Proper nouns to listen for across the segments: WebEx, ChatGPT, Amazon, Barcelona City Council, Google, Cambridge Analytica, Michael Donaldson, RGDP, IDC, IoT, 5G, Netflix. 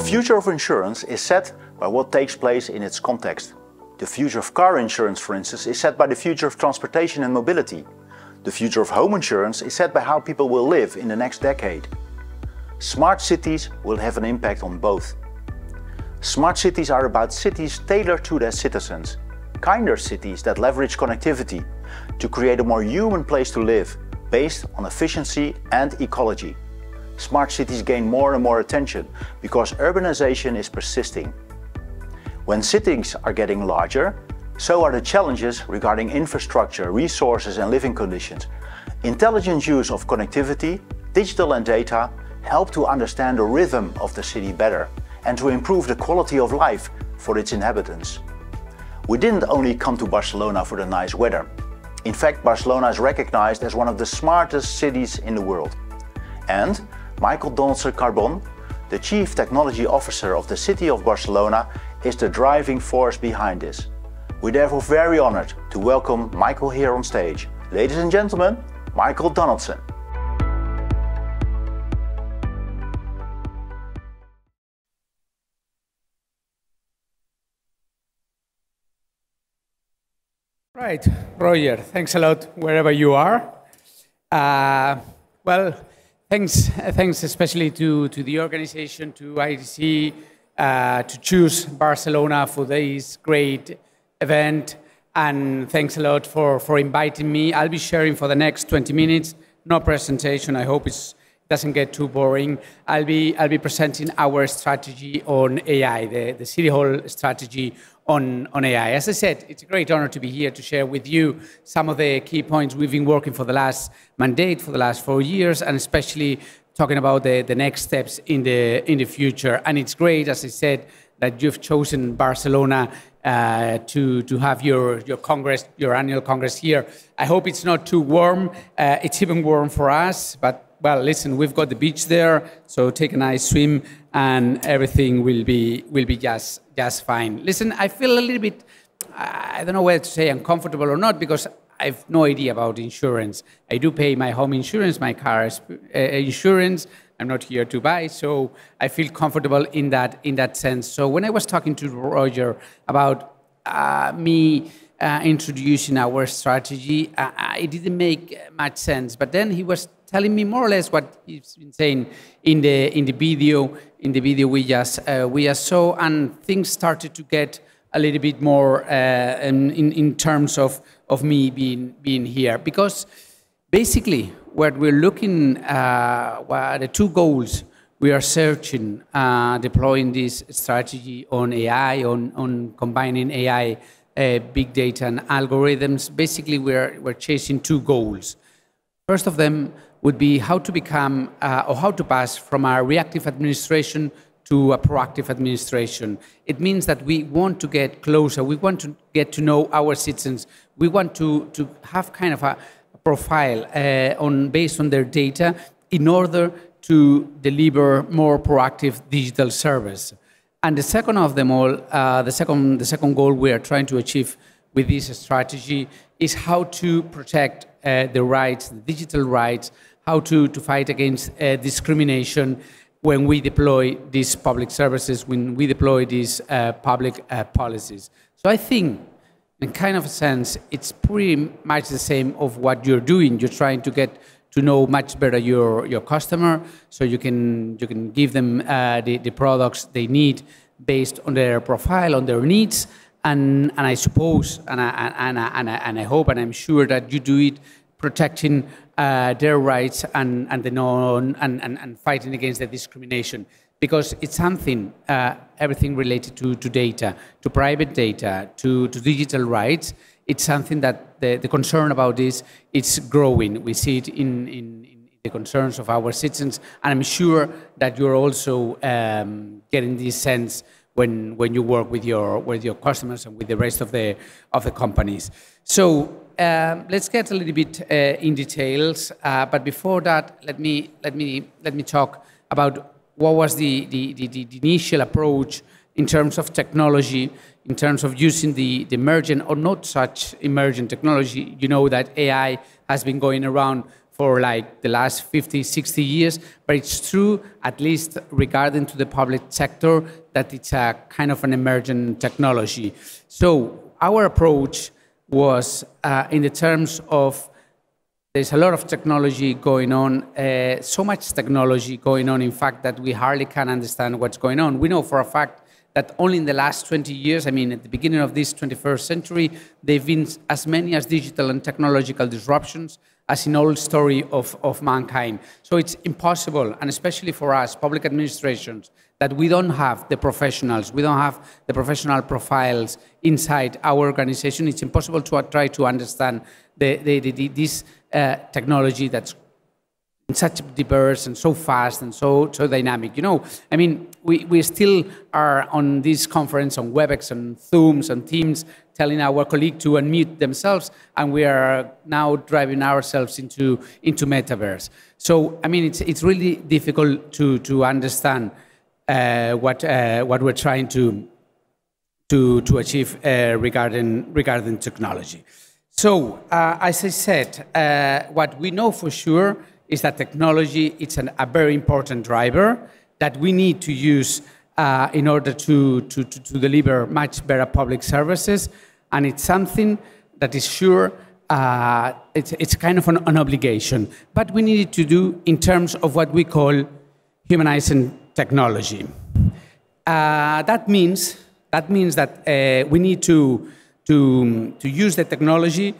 The future of insurance is set by what takes place in its context. The future of car insurance, for instance, is set by the future of transportation and mobility. The future of home insurance is set by how people will live in the next decade. Smart cities will have an impact on both. Smart cities are about cities tailored to their citizens, kinder cities that leverage connectivity to create a more human place to live based on efficiency and ecology. Smart cities gain more and more attention because urbanization is persisting. When cities are getting larger, so are the challenges regarding infrastructure, resources and living conditions. Intelligent use of connectivity, digital and data help to understand the rhythm of the city better and to improve the quality of life for its inhabitants. We didn't only come to Barcelona for the nice weather. In fact, Barcelona is recognized as one of the smartest cities in the world. And Michael Donaldson, the Chief Technology Officer of the City of Barcelona, is the driving force behind this. We're therefore very honored to welcome Michael here on stage. Ladies and gentlemen, Michael Donaldson. Right, Roger, thanks a lot wherever you are. Thanks especially to the organization, to IDC, to choose Barcelona for this great event, and thanks a lot for inviting me. I'll be sharing for the next 20 minutes, no presentation. I hope it doesn't get too boring. I'll be presenting our strategy on AI, the City Hall strategy on AI. As I said, it's a great honor to be here to share with you some of the key points we've been working for the last mandate, for the last 4 years, and especially talking about the next steps in the future. And it's great, as I said, that you've chosen Barcelona to have your annual congress here. I hope it's not too warm. It's even warm for us, but well, listen, we've got the beach there, so take a nice swim, and everything will be just fine. Listen, I feel a little bit, I don't know whether to say uncomfortable or not, because I've no idea about insurance. I do pay my home insurance, my car insurance. I'm not here to buy, so I feel comfortable in that sense. So when I was talking to Roger about me introducing our strategy, it didn't make much sense. But then he was telling me more or less what he's been saying in the video we just saw, and things started to get a little bit more in terms of me being here, because basically what we're looking the two goals we are searching deploying this strategy on AI, on combining AI, big data and algorithms. Basically we're chasing two goals. First of them would be how to become or how to pass from a reactive administration to a proactive administration. It means that we want to get closer, we want to get to know our citizens, we want to have kind of a profile based on their data in order to deliver more proactive digital service. And the second of them all, the second goal we are trying to achieve with this strategy is how to protect the rights, the digital rights, how to fight against discrimination when we deploy these public services, when we deploy these public policies. So I think, in kind of a sense, it's pretty much the same of what you're doing. You're trying to get to know much better your customer, so you can give them the products they need based on their profile, on their needs, and I suppose, and I hope, and I'm sure that you do it protecting their rights and the known and fighting against the discrimination, because it's something everything related to data, to private data, to digital rights. It's something that the concern about this is growing. We see it in the concerns of our citizens, and I'm sure that you're also getting this sense when you work with your customers and with the rest of the companies. So let's get a little bit in details, but before that, let me talk about what was the initial approach in terms of technology, in terms of using the emergent or not such emergent technology. You know that AI has been going around for like the last 50, 60 years, but it's true, at least regarding to the public sector, that it's a kind of an emergent technology. So our approach was in the terms of there's a lot of technology going on, so much technology going on, in fact, that we hardly can understand what's going on. We know for a fact that only in the last 20 years, I mean, at the beginning of this 21st century, there have been as many as digital and technological disruptions as in all story of mankind. So it's impossible, and especially for us, public administrations, that we don't have the professionals, we don't have the professional profiles inside our organization. It's impossible to try to understand this technology that's such diverse and so fast and so dynamic. You know, I mean, we still are on this conference on WebEx and Zooms and Teams telling our colleagues to unmute themselves, and we are now driving ourselves into metaverse. So, I mean, it's really difficult to understand what we're trying to achieve regarding technology. So, as I said, what we know for sure is that technology is a very important driver that we need to use in order to deliver much better public services. And it's something that is sure, it's kind of an obligation. But we need to do in terms of what we call humanizing technology. That means that we need to use the technology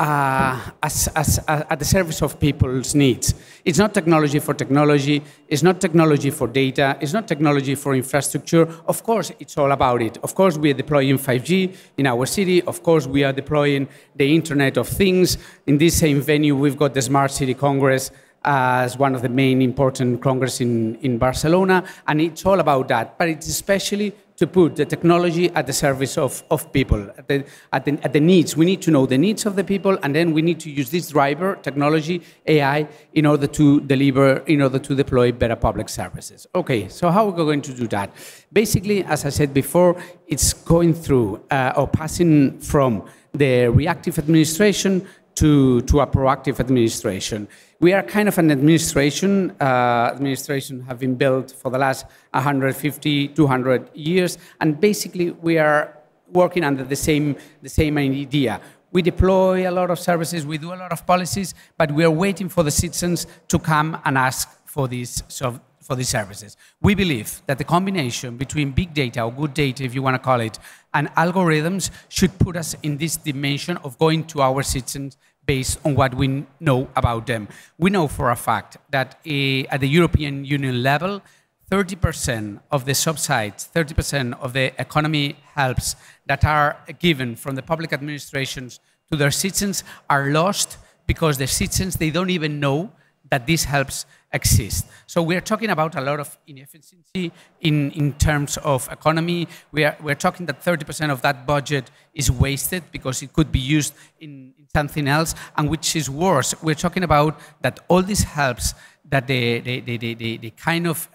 at the service of people's needs. It's not technology for technology, it's not technology for data, it's not technology for infrastructure. Of course, it's all about it. Of course, we are deploying 5G in our city. Of course, we are deploying the Internet of Things. In this same venue, we've got the Smart City Congress as one of the main important congresses in Barcelona, and it's all about that. But it's especially to put the technology at the service of people, at the needs. We need to know the needs of the people, and then we need to use this driver, technology, AI, in order to deliver, in order to deploy better public services. Okay, so how are we going to do that? Basically, as I said before, it's going through or passing from the reactive administration to a proactive administration. We are kind of an administration. Administration have been built for the last 150, 200 years, and basically we are working under the same idea. We deploy a lot of services, we do a lot of policies, but we are waiting for the citizens to come and ask for these services. We believe that the combination between big data, or good data if you want to call it, and algorithms should put us in this dimension of going to our citizens based on what we know about them. We know for a fact that at the European Union level, 30% of the subsidies, 30% of the economy helps that are given from the public administrations to their citizens are lost because the citizens, they don't even know that these helps exist. So we're talking about a lot of inefficiency in terms of economy. We're talking that 30% of that budget is wasted because it could be used in something else, and which is worse, we're talking about that all these helps that they kind of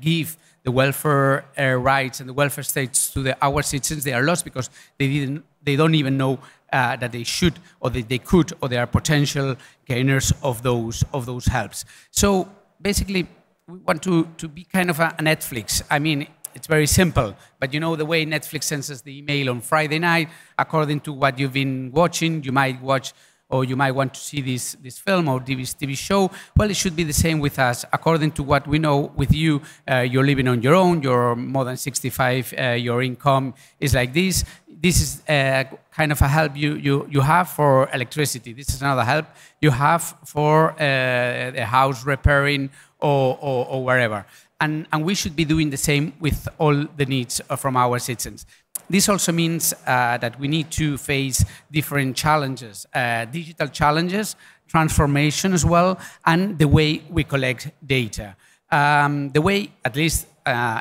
give the welfare rights and the welfare states to our citizens, they are lost because they don't even know that they should, or that they could, or they are potential gainers of those helps. So basically, we want to be kind of a Netflix. I mean, it's very simple, but you know the way Netflix sends the email on Friday night, according to what you've been watching, you might watch or you might want to see this film or TV show. Well, it should be the same with us. According to what we know with you, you're living on your own, you're more than 65, your income is like this. This is kind of a help you have for electricity. This is another help you have for a house repairing or wherever. And we should be doing the same with all the needs from our citizens. This also means that we need to face different challenges, digital challenges, transformation as well, and the way we collect data. The way, at least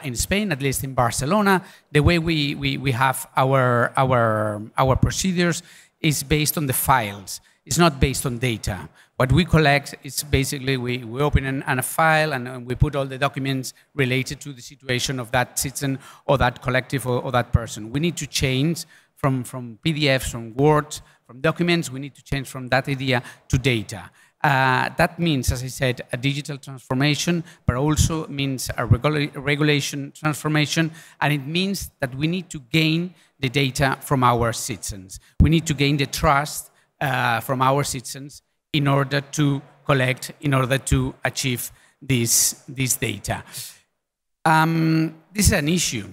in Spain, at least in Barcelona, the way we have our procedures is based on the files. It's not based on data. What we collect is basically we open a file and we put all the documents related to the situation of that citizen or that collective or that person. We need to change from PDFs, from Word, from documents, we need to change from that idea to data. That means, as I said, a digital transformation, but also means a regulation transformation. And it means that we need to gain the data from our citizens. We need to gain the trust from our citizens in order to collect, in order to achieve this data. This is an issue.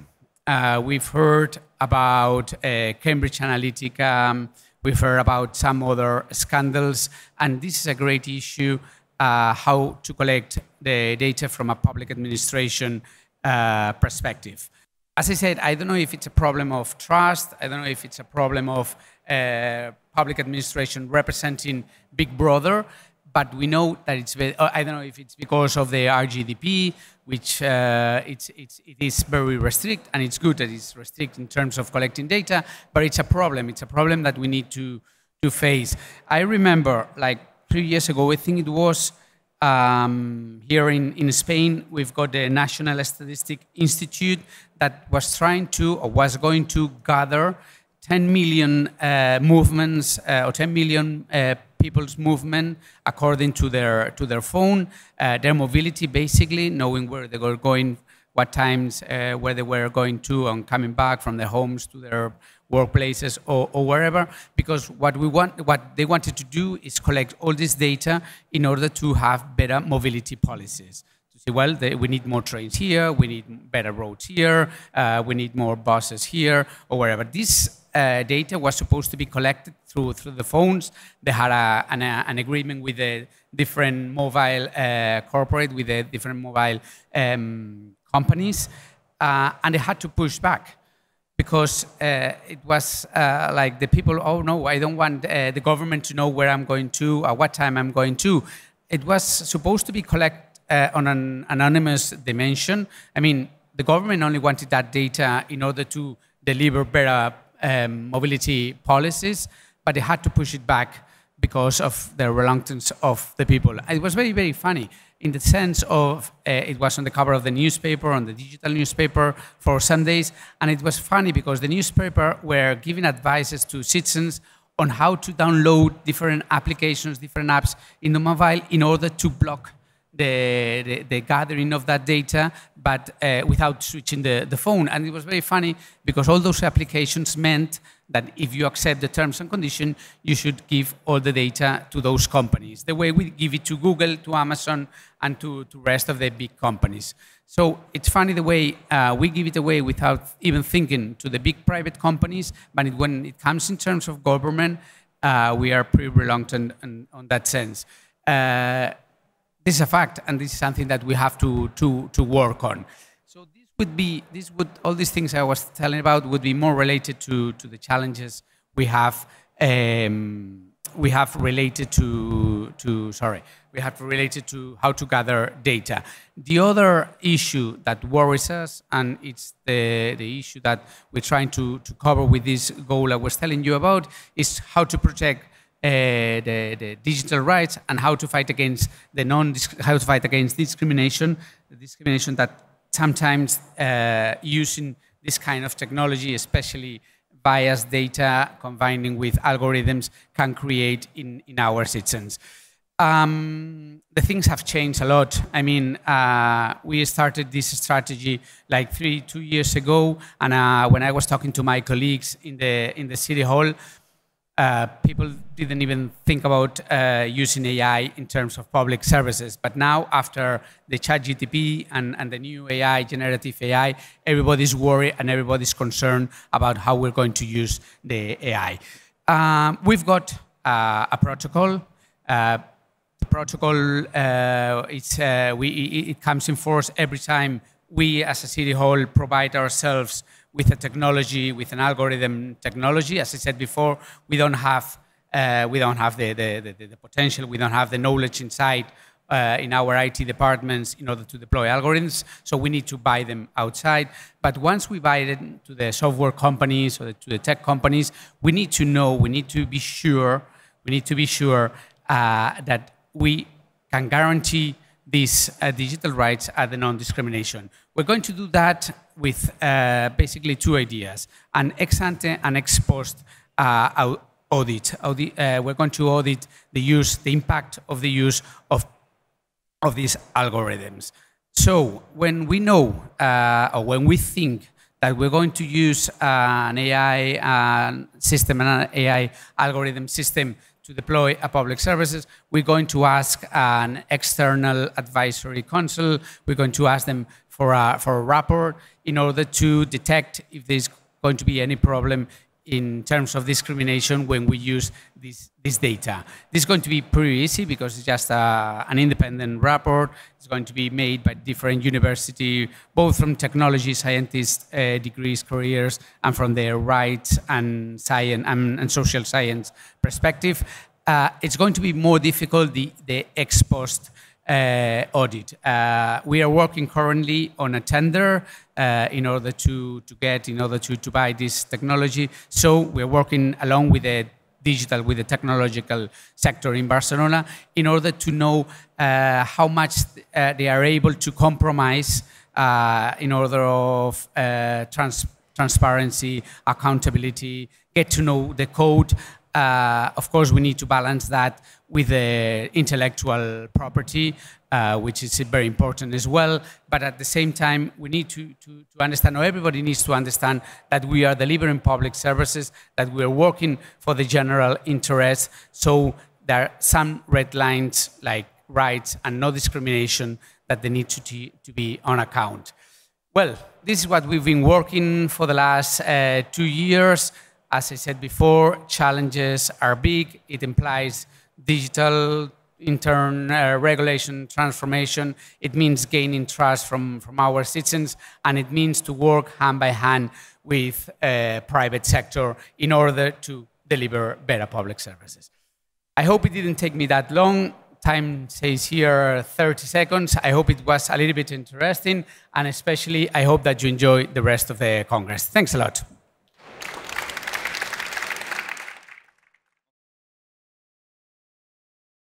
We've heard about Cambridge Analytica. We've heard about some other scandals, and this is a great issue, how to collect the data from a public administration perspective. As I said, I don't know if it's a problem of trust. I don't know if it's a problem of public administration representing Big Brother, but we know that it's, I don't know if it's because of the RGDP, which it is very restrict, and it's good that it's restrict in terms of collecting data, but it's a problem. It's a problem that we need to face. I remember, like 3 years ago, I think it was here in Spain, we've got the National Statistics Institute that was trying to, or was going to gather 10 million movements, or 10 million people's movement according to their phone, their mobility, basically knowing where they were going, what times, where they were going to and coming back from their homes to their workplaces or wherever. Because what they wanted to do is collect all this data in order to have better mobility policies. To say, well, we need more trains here, we need better roads here, we need more buses here or wherever. This data was supposed to be collected through the phones. They had an agreement with the different mobile corporate, with the different mobile companies, and they had to push back because it was like the people, oh no, I don't want the government to know where I'm going to, at what time I'm going to. It was supposed to be collected on an anonymous dimension. I mean, the government only wanted that data in order to deliver better mobility policies, but they had to push it back because of the reluctance of the people. It was very, very funny in the sense of it was on the cover of the newspaper, on the digital newspaper for some days, and it was funny because the newspaper were giving advices to citizens on how to download different applications, different apps in the mobile in order to block the gathering of that data, but without switching the phone. And it was very funny because all those applications meant that if you accept the terms and conditions, you should give all the data to those companies, the way we give it to Google, to Amazon, and to rest of the big companies. So it's funny the way we give it away without even thinking to the big private companies, but when it comes in terms of government, we are pretty reluctant on that sense. This is a fact, and this is something that we have to work on. So this would be, all these things I was telling about would be more related to the challenges we have related to how to gather data. The other issue that worries us, and it's the issue that we're trying to cover with this goal I was telling you about, is how to protect the digital rights and how to fight against discrimination, the discrimination that sometimes using this kind of technology, especially biased data combining with algorithms, can create in our citizens. The things have changed a lot. I mean, we started this strategy like 2 years ago, and when I was talking to my colleagues in the city hall, people didn't even think about using AI in terms of public services. But now, after the ChatGPT and the new AI, generative AI, everybody's worried and everybody's concerned about how we're going to use the AI. We've got a protocol. The protocol it comes in force every time we, as a city hall, provide ourselves with a technology, with an algorithm technology. As I said before, we don't have the potential, we don't have the knowledge inside in our IT departments in order to deploy algorithms, so we need to buy them outside. But once we buy them to the software companies or to the tech companies, we need to know, we need to be sure that we can guarantee these digital rights are the non-discrimination. We're going to do that with basically 2 ideas, an ex-ante and ex-post audit. We're going to audit the use, the impact of the use of these algorithms. So when we know or when we think that we're going to use an AI system and an AI algorithm system to deploy a public services, we're going to ask an external advisory council. We're going to ask them for a report in order to detect if there's going to be any problem in terms of discrimination when we use this data. This is going to be pretty easy because it's just an independent report. It's going to be made by different universities, both from technology, scientists, degrees, careers, and from their rights and science and social science perspective. It's going to be more difficult, the ex post audit. We are working currently on a tender in order to buy this technology. So we're working along with the digital, with the technological sector in Barcelona in order to know how much they are able to compromise in order of transparency, accountability, get to know the code. Of course, we need to balance that with the intellectual property, which is very important as well. But at the same time, we need to understand, or everybody needs to understand, that we are delivering public services, that we are working for the general interest. So there are some red lines like rights and no discrimination that they need to be on account. Well, this is what we've been working for the last 2 years. As I said before, challenges are big. It implies digital regulation, transformation. It means gaining trust from our citizens, and it means to work hand by hand with private sector in order to deliver better public services. I hope it didn't take me that long. Time says here 30 seconds. I hope it was a little bit interesting, and especially I hope that you enjoy the rest of the Congress. Thanks a lot.